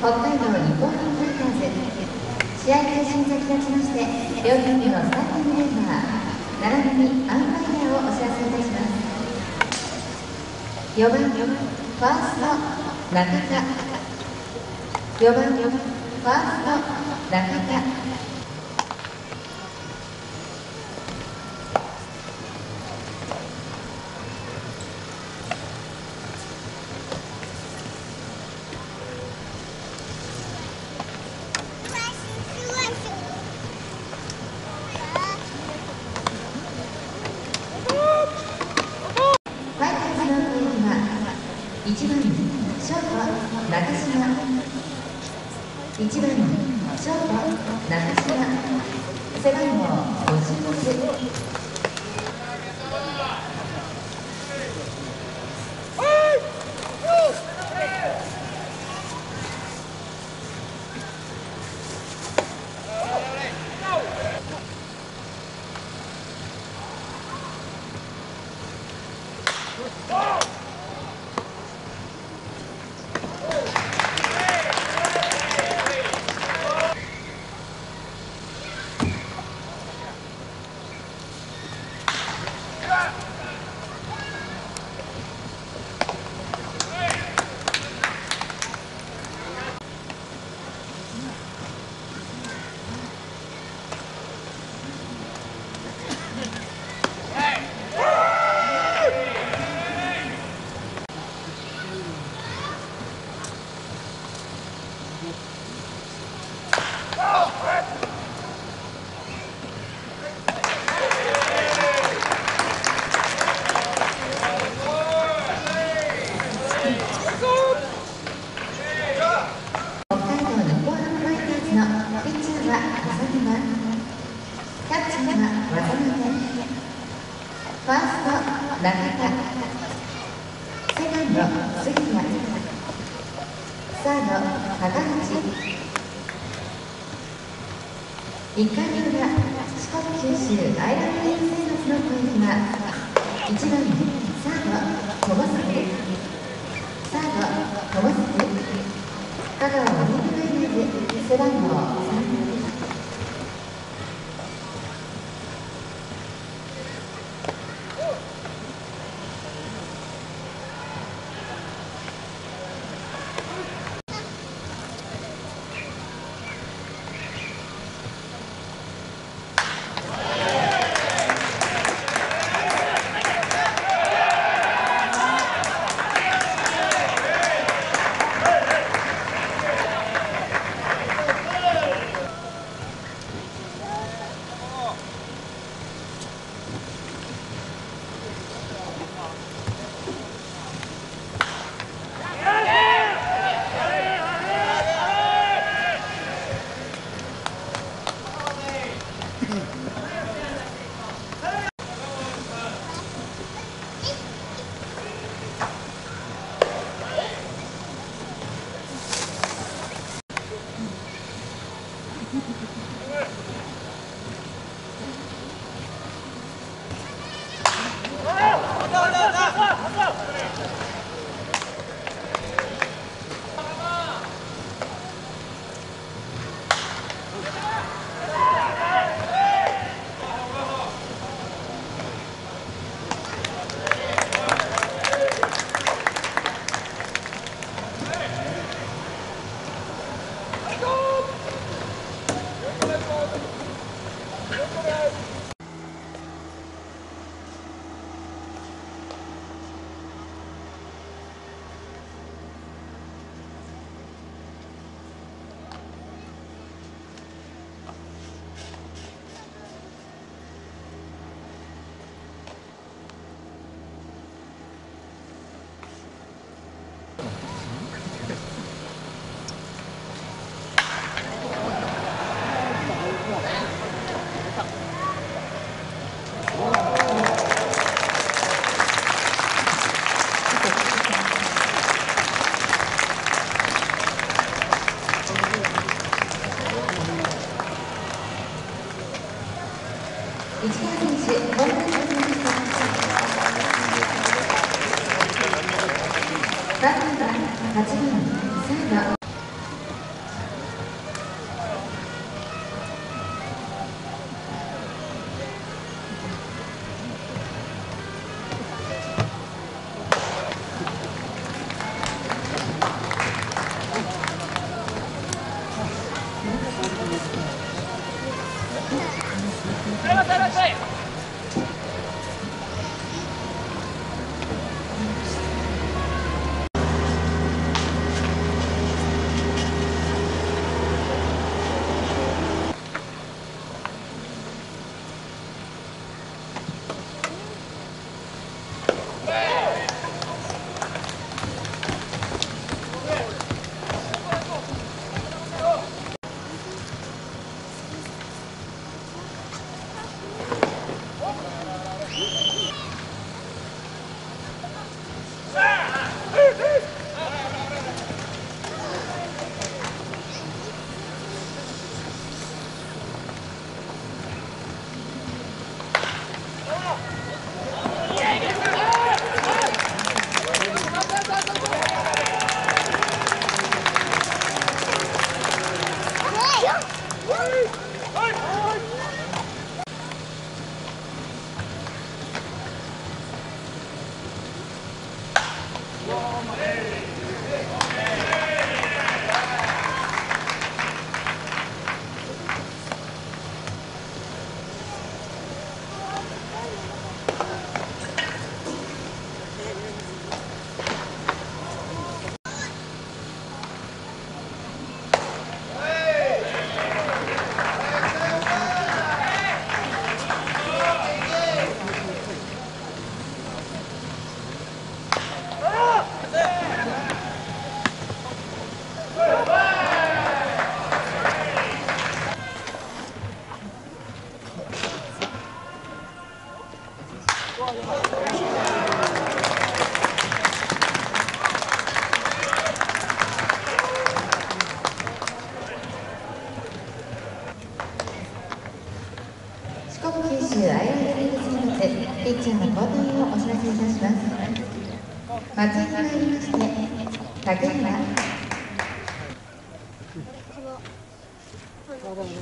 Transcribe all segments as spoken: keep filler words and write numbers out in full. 北海道日本ハムファイターズ、試合開始に先立ちまして両チームのスターティングメンバー並びにアンパイアをお知らせいたします。よんばんファースト中田、よんばんファースト中田、いちばん、ショート、中島、いちばん、ショート、中島、背番号ごじゅうろく、ファースト、中田、セカンド、杉谷、サード、高橋。いっかいの裏、四国九州アイランドリーグ生活の攻撃は一番、サード、友崎、サード、友崎、香川オリンピックイメージ背番号さん。市川選手、本日の選手は、バッターははちばん、サード。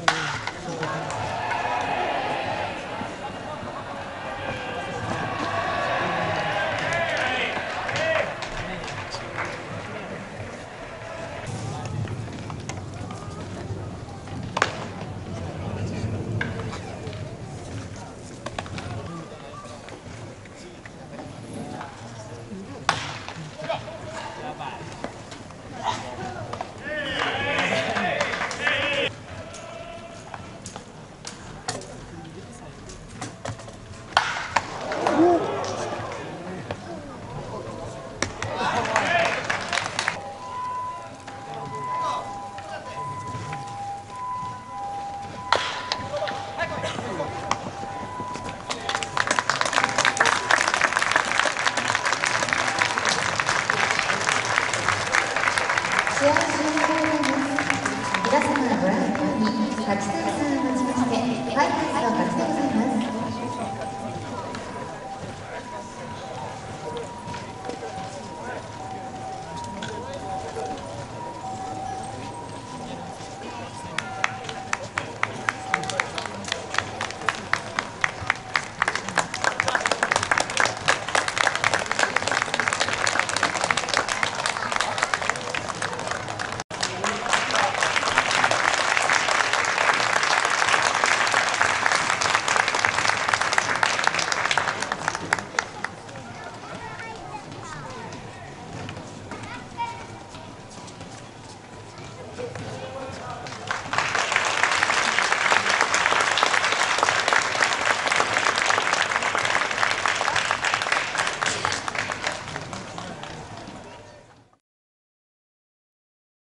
また、